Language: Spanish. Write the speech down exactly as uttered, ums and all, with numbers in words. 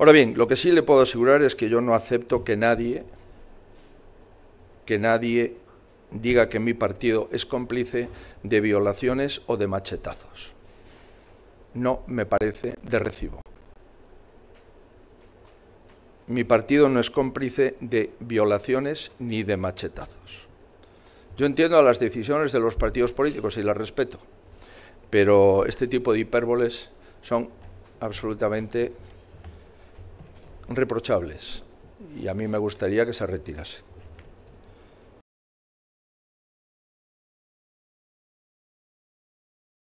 Ahora bien, lo que sí le puedo asegurar es que yo no acepto que nadie, que nadie diga que mi partido es cómplice de violaciones o de machetazos. No me parece de recibo. Mi partido no es cómplice de violaciones ni de machetazos. Yo entiendo a las decisiones de los partidos políticos y las respeto, pero este tipo de hipérboles son absolutamente reprochables y a mí me gustaría que se retirase.